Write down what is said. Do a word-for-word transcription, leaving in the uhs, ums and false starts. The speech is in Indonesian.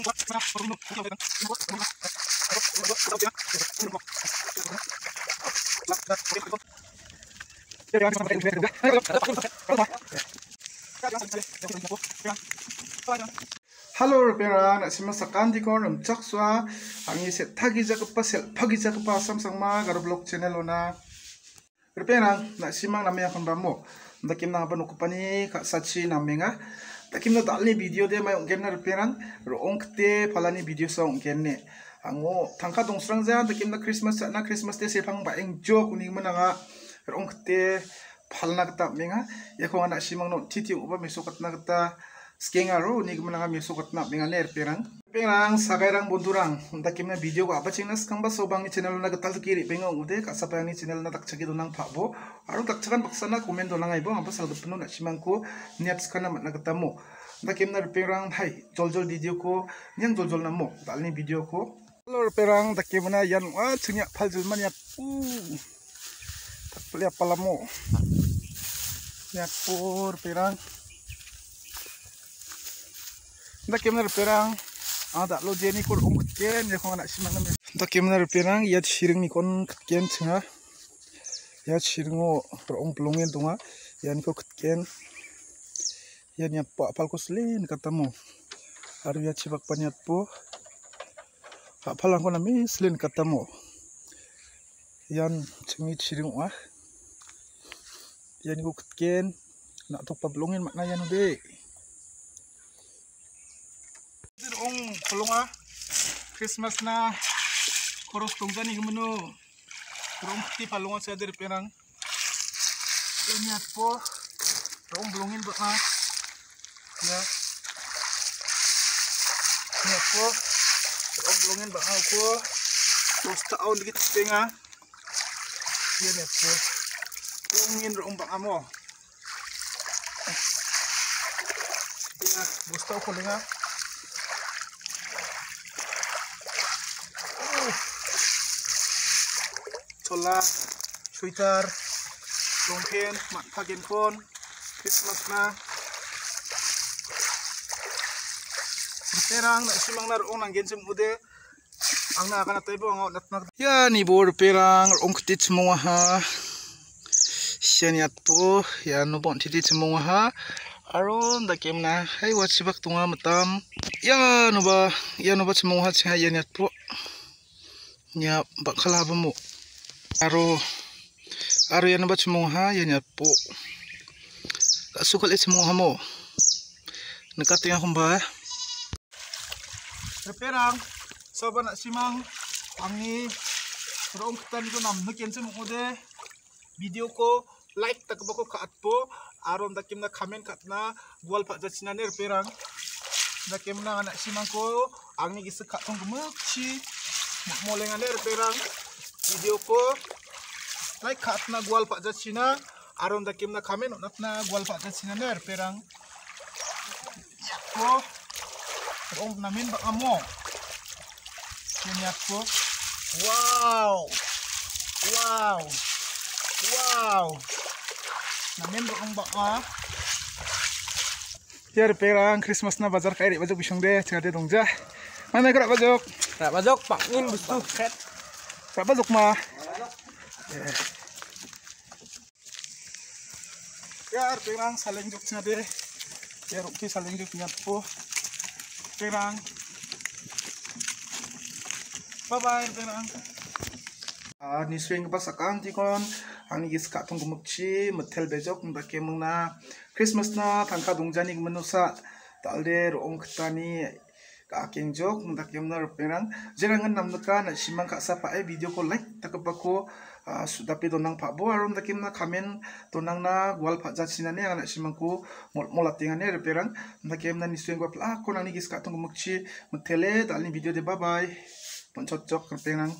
Halo Rupera, nak simak sekan di koran cak swa angin set tagi jak pasel pagi jak pasam sama garu blog channel ona Rupera nak simak namanya akan bamo ndakim nang banu kupani kak sachi namenga takim na dalni video de mai ongken na Rupera ro ongte palani video sa ongken ne ango tangka dongsrang ja takim na Christmas na Christmas de sepang ba eng jo kuning menanga ro ongte palna kata menga yakong anak simak no titi uba mesok katna Skengaro ni gimana kami sukat nap dengan ler perang perang sakai rang bonturang untuk kimnya video apa cingnas kang bas sobang ni channel nak ketal kiri pengang udah kak siapa yang ni channel nak tak cakit donang pak bo harus tak cakan paksana komen donang ibu apa salah penuh nak cimangku niat sekarang nak ketemu untuk kimnya perang hai jol jol video ko yang jol jol namo dalni video ko lor perang tak kimnya yang wah cingnya paljul maniak uh tak boleh apa lamo niat pur perang Dakimna Rupera ada lo jeni kur ong ken ya kong anak simak nami. Dakimna Rupera ya shiring nikon ken tsinga ya shiringo kur ong pelungin tunga ya niko ken ya nyapa apal kuslin katamu haru ya cibak panyat po apal angko nami slin katamu yan tsingi shiringo ah ya niko ken nak tok pelungin makna ya nude. Ong pelunga Christmas na koros tunggan ni gimano rong ti palunga sa der perang nya po rong belungin ba ya nya po rong belungin ba ko dos taon dikit tenga ya nya po belungin rong ba amo ya gusto ko linga Sola, sweater, longpen, mak pagen pon, Christmas na. Perang, nak simang nar ong nanggen sem ude. Ang na kana tebo ang nat nak. Ya ni bor perang ong tit semua ha. Sianiat po ya no bon tit semua ha. Aron da kem na hai wat sibak tunga matam. Ya no ba ya no ba semua ha cha ya niat po. Ya bakala ba mo. Aro aro yan ba chumuha yan ya po kasukal ismuha mo nakatinga kumba Rupera soba na simang angi roong kitan ko nam nuken sum ude video ko like takbako ka atpo aron dakim na comment katna gwal pa jachina ner perang dakim na na simang ko angi gisak tong gumukchi molenga ner perang video ko like katna gwal pa jachina aron dakim na kamen natna gwal pa jachina ner perang ko ong namin ba amo kenya ko wow wow wow namin ba ong ba yer perang Christmas na bazar kairi bajuk bisang de chade dongja mana kra bajuk tak bajuk pakin bustu khet Sabar Lukma. Ya, perang saling juknya deh. Ya, ruki saling juknya tuh. Perang. Bye bye perang. Ah, ni swing pas akan tikon. Ani gis katung kumukci, metel bejok mbake mengna. Christmas na tangka dungjani menusa. Talde ruong ketani. Kaking jok mendak yamna Rupera jerangan namnaka na simang ka sapa ai video ko like takapako sudapi donang pak bo aron takimna kamen donang na gwal pha jachinani ana simang ko molatingane Rupera nakemna nisweng ko pla ko nani gis ka tong mukchi mthele dalni video de bye bye ponchot jok Rupera